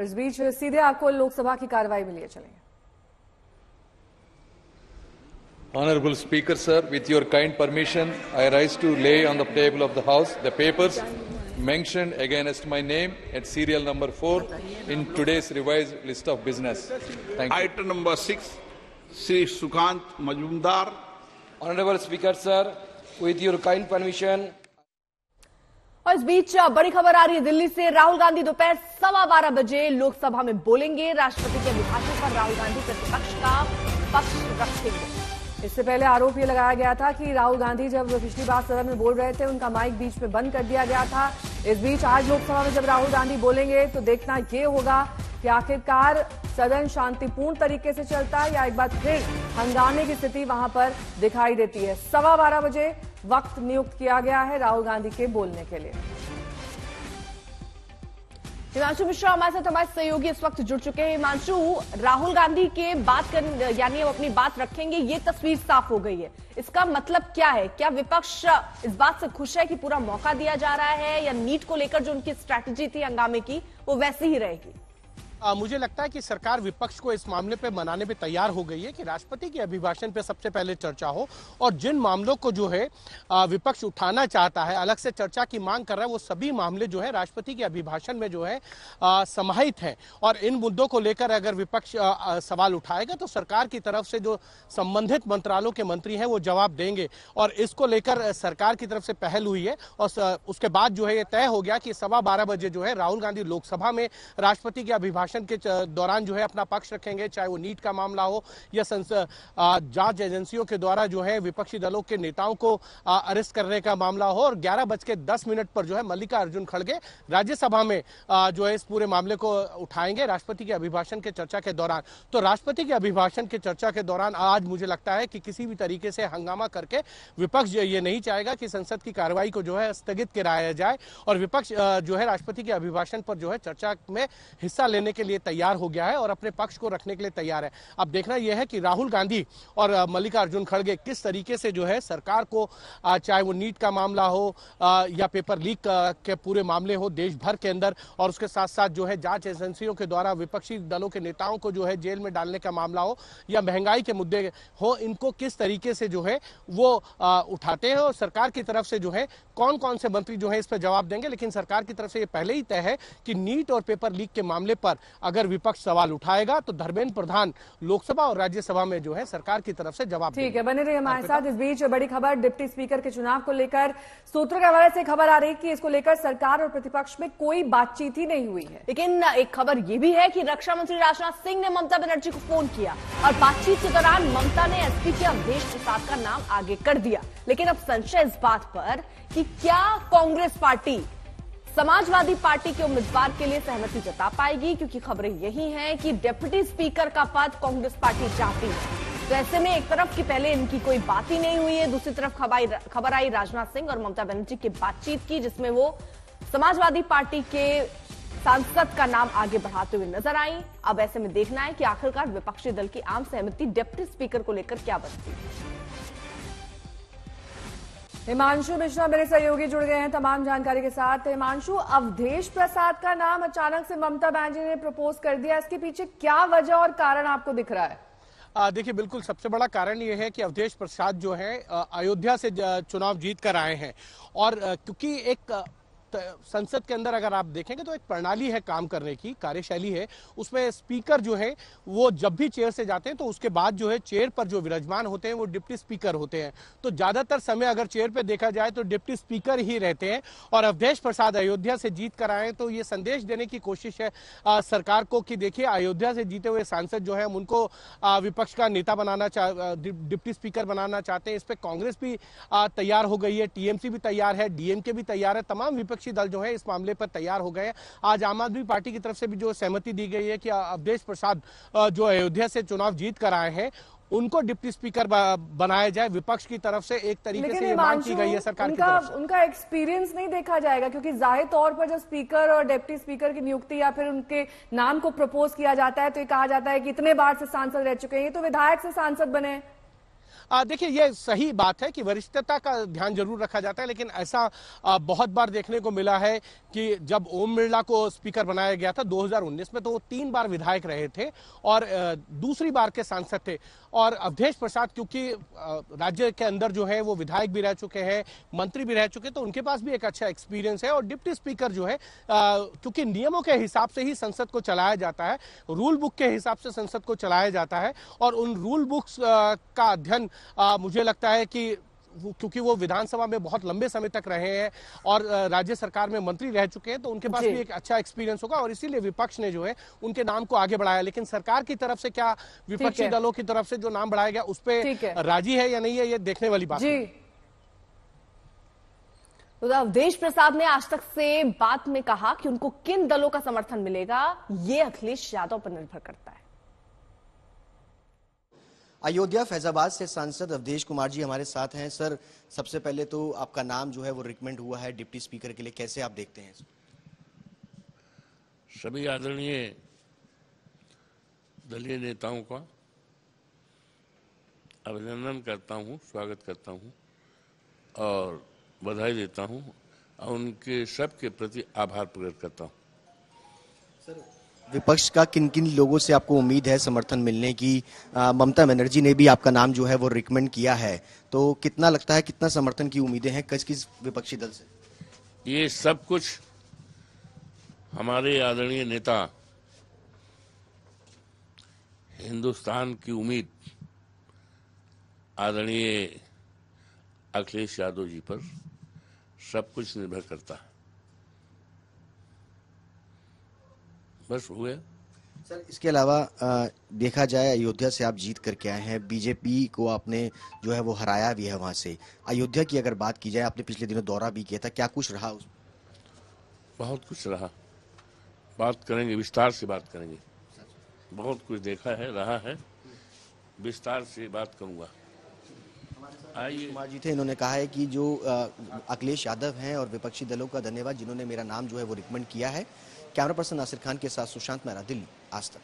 इस बीच सीधे आपको लोकसभा की कार्रवाई में लिए चलेंगे। Honorable Speaker, sir, with your kind permission, I rise to lay on the table of the House the papers mentioned against my name at serial number 4 in today's revised list of business. Thank you. Item number 6, Sri Sushant Majumdar. Honorable Speaker, sir, with your kind permission. और इस बीच बड़ी खबर आ रही है दिल्ली से। राहुल गांधी दोपहर 12:15 बजे लोकसभा में बोलेंगे। राष्ट्रपति के अभिभाषण पर राहुल गांधी प्रतिपक्ष का पक्ष रखेंगे। इससे पहले आरोप ये लगाया गया था कि राहुल गांधी जब पिछली बार सदन में बोल रहे थे, उनका माइक बीच में बंद कर दिया गया था। इस बीच आज लोकसभा में जब राहुल गांधी बोलेंगे तो देखना ये होगा कि आखिरकार सदन शांतिपूर्ण तरीके से चलता है या एक बार फिर हंगामे की स्थिति वहां पर दिखाई देती है। 12:15 बजे वक्त नियुक्त किया गया है राहुल गांधी के बोलने के लिए। हिमांशु मिश्रा हमारे साथ, हमारे सहयोगी इस वक्त जुड़ चुके हैं। हिमांशु, राहुल गांधी के यानी वो अपनी बात रखेंगे, ये तस्वीर साफ हो गई है। इसका मतलब क्या है? क्या विपक्ष इस बात से खुश है कि पूरा मौका दिया जा रहा है, या नीट को लेकर जो उनकी स्ट्रैटेजी थी हंगामे की वो वैसी ही रहेगी? मुझे लगता है कि सरकार विपक्ष को इस मामले पे मनाने पे तैयार हो गई है कि राष्ट्रपति के अभिभाषण पे सबसे पहले चर्चा हो, और जिन मामलों को जो है विपक्ष उठाना चाहता है, अलग से चर्चा की मांग कर रहा है, वो सभी मामले जो है राष्ट्रपति के अभिभाषण में जो है समाहित हैं। और इन मुद्दों को लेकर अगर विपक्ष सवाल उठाएगा तो सरकार की तरफ से जो संबंधित मंत्रालयों के मंत्री हैं वो जवाब देंगे, और इसको लेकर सरकार की तरफ से पहल हुई है। और उसके बाद जो है ये तय हो गया कि 12:15 बजे जो है राहुल गांधी लोकसभा में राष्ट्रपति के अभिभाषण के दौरान जो है अपना पक्ष रखेंगे, चाहे वो नीट का मामला हो या जांच एजेंसियों के द्वारा जो है विपक्षी दलों के नेताओं को अरेस्ट करने का मामला हो। और 11:10 पर जो है मल्लिकार्जुन खड़गे राज्यसभा में जो है इस पूरे मामले को उठाएंगे राष्ट्रपति के अभिभाषण के चर्चा के दौरान। तो राष्ट्रपति के अभिभाषण के चर्चा के दौरान आज मुझे लगता है कि किसी भी तरीके से हंगामा करके विपक्ष ये नहीं चाहेगा कि संसद की कार्रवाई को जो है स्थगित कराया जाए, और विपक्ष जो है राष्ट्रपति के अभिभाषण पर जो है चर्चा में हिस्सा लेने के लिए तैयार हो गया है और अपने पक्ष को रखने के लिए तैयार है। अब देखना यह है कि राहुल गांधी और मल्लिकार्जुन खड़गे किस तरीके से जो है सरकार को, चाहे वो नीट का मामला हो या पेपर लीक के पूरे मामले हो देश भर के अंदर, और उसके साथ साथ जो है जांच एजेंसियों के द्वारा विपक्षी दलों के नेताओं को जो है जेल में डालने का मामला हो या महंगाई के मुद्दे हो, इनको किस तरीके से जो है वो उठाते हैं, और सरकार की तरफ से जो है कौन कौन से मंत्री जो है इस पर जवाब देंगे। लेकिन सरकार की तरफ से यह पहले ही तय है कि नीट और पेपर लीक के मामले पर अगर विपक्ष सवाल उठाएगा तो धर्मेंद्र प्रधान लोकसभा और राज्यसभा में जो है सरकार की तरफ से जवाब देंगे। ठीक है, बने रहिए हमारे साथ। इस बीच बड़ी खबर डिप्टी स्पीकर के चुनाव को लेकर, सूत्रों के हवाले से खबर आ रही कि इसको लेकर सरकार और प्रतिपक्ष में कोई बातचीत ही नहीं हुई है। लेकिन एक खबर ये भी है कि रक्षा मंत्री राजनाथ सिंह ने ममता बनर्जी को फोन किया, और बातचीत के दौरान ममता ने एसपी के अवधेश प्रसाद का नाम आगे कर दिया। लेकिन अब संशय इस बात पर कि क्या कांग्रेस पार्टी समाजवादी पार्टी के उम्मीदवार के लिए सहमति जता पाएगी, क्योंकि खबरें यही हैं कि डिप्टी स्पीकर का पद कांग्रेस पार्टी चाहती है। तो ऐसे में एक तरफ कि पहले इनकी कोई बात ही नहीं हुई है, दूसरी तरफ खबर आई राजनाथ सिंह और ममता बनर्जी की बातचीत की, जिसमें वो समाजवादी पार्टी के सांसद का नाम आगे बढ़ाते हुए नजर आई। अब ऐसे में देखना है कि आखिरकार विपक्षी दल की आम सहमति डिप्टी स्पीकर को लेकर क्या बनती है। हिमांशु मिश्रा मेरे सहयोगी जुड़ गए हैं तमाम जानकारी के साथ। हिमांशु, अवधेश प्रसाद का नाम अचानक से ममता बनर्जी ने प्रपोज कर दिया, इसके पीछे क्या वजह और कारण आपको दिख रहा है? देखिए, बिल्कुल सबसे बड़ा कारण ये है कि अवधेश प्रसाद जो है अयोध्या से चुनाव जीत कर आए हैं, और क्योंकि एक संसद के अंदर अगर आप देखेंगे तो एक प्रणाली है काम करने की, कार्यशैली है, उसमें स्पीकर जो है वो जब भी चेयर से जाते हैं तो उसके बाद जो है चेयर पर जो विराजमान होते हैं वो डिप्टी स्पीकर होते हैं। तो ज्यादातर समय अगर चेयर पे देखा जाए तो डिप्टी स्पीकर ही रहते हैं, और अवधेश प्रसाद अयोध्या से जीत कर आए तो ये संदेश देने की कोशिश है सरकार को कि देखिए अयोध्या से जीते हुए सांसद जो है उनको विपक्ष का नेता बनाना डिप्टी स्पीकर बनाना चाहते हैं। इस पर कांग्रेस भी तैयार हो गई है, टीएमसी भी तैयार है, डीएमके भी तैयार है, तमाम विपक्ष दल जो है इस मामले पर तैयार हो गए। आज आम आदमी पार्टी की तरफ से भी जो सहमति दी गई है कि अवधेश प्रसाद जो अयोध्या से चुनाव जीत कर आए हैं उनको डिप्टी स्पीकर बनाया जाए, विपक्ष की तरफ से एक तरीके से मांग की गई है सरकार की तरफ से। उनका एक्सपीरियंस नहीं देखा जाएगा, क्योंकि जाहिर तौर पर जब स्पीकर और डिप्टी स्पीकर की नियुक्ति या फिर उनके नाम को प्रपोज किया जाता है तो ये कहा जाता है कि इतने बार से सांसद रह चुके हैं, तो विधायक से सांसद बने। देखिए ये सही बात है कि वरिष्ठता का ध्यान जरूर रखा जाता है, लेकिन ऐसा बहुत बार देखने को मिला है कि जब ओम बिरला को स्पीकर बनाया गया था 2019 में तो वो 3 बार विधायक रहे थे और 2री बार के सांसद थे। और अवधेश प्रसाद क्योंकि राज्य के अंदर जो है वो विधायक भी रह चुके हैं, मंत्री भी रह चुके, तो उनके पास भी एक अच्छा एक्सपीरियंस है। और डिप्टी स्पीकर जो है क्योंकि नियमों के हिसाब से ही संसद को चलाया जाता है, रूल बुक के हिसाब से संसद को चलाया जाता है, और उन रूल बुक्स का अध्ययन मुझे लगता है कि क्योंकि वो विधानसभा में बहुत लंबे समय तक रहे हैं और राज्य सरकार में मंत्री रह चुके हैं तो उनके पास भी एक अच्छा एक्सपीरियंस होगा और इसीलिए विपक्ष ने जो है उनके नाम को आगे बढ़ाया। लेकिन सरकार की तरफ से क्या विपक्षी दलों की तरफ से जो नाम बढ़ाया गया उस पर राजी है या नहीं है, ये देखने वाली बात है। तो अवधेश प्रसाद ने आज तक से बात में कहा कि उनको किन दलों का समर्थन मिलेगा ये अखिलेश यादव पर निर्भर करता है। अयोध्या फैजाबाद से सांसद अवधेश कुमार जी हमारे साथ हैं। सर, सबसे पहले तो आपका नाम जो है वो रिकमेंड हुआ है डिप्टी स्पीकर के लिए, कैसे आप देखते हैं? सभी आदरणीय दलीय नेताओं का अभिनंदन करता हूं, स्वागत करता हूं और बधाई देता हूं और उनके सबके प्रति आभार प्रकट करता हूं। सर, विपक्ष का किन किन लोगों से आपको उम्मीद है समर्थन मिलने की? ममता बनर्जी ने भी आपका नाम जो है वो रिकमेंड किया है, तो कितना लगता है, कितना समर्थन की उम्मीदें हैं किस किस विपक्षी दल से? ये सब कुछ हमारे आदरणीय नेता, हिंदुस्तान की उम्मीद आदरणीय अखिलेश यादव जी पर सब कुछ निर्भर करता है। बस हुए। सर, इसके अलावा देखा जाए अयोध्या से आप जीत करके आए हैं, बीजेपी को आपने जो है वो हराया भी है वहां से। अयोध्या की अगर बात की जाए, आपने पिछले दिनों दौरा भी किया था, क्या कुछ रहा उसमें? बहुत कुछ रहा, बात करेंगे, विस्तार से बात करेंगे। बहुत कुछ देखा है, रहा है, विस्तार से बात करूंगा। कुमार जी थे, इन्होंने कहा है कि जो अखिलेश यादव हैं और विपक्षी दलों का धन्यवाद जिन्होंने मेरा नाम जो है वो रिकमेंड किया है। कैमरा पर्सन आसिर खान के साथ सुशांत मेहरा, दिल्ली, आज तक।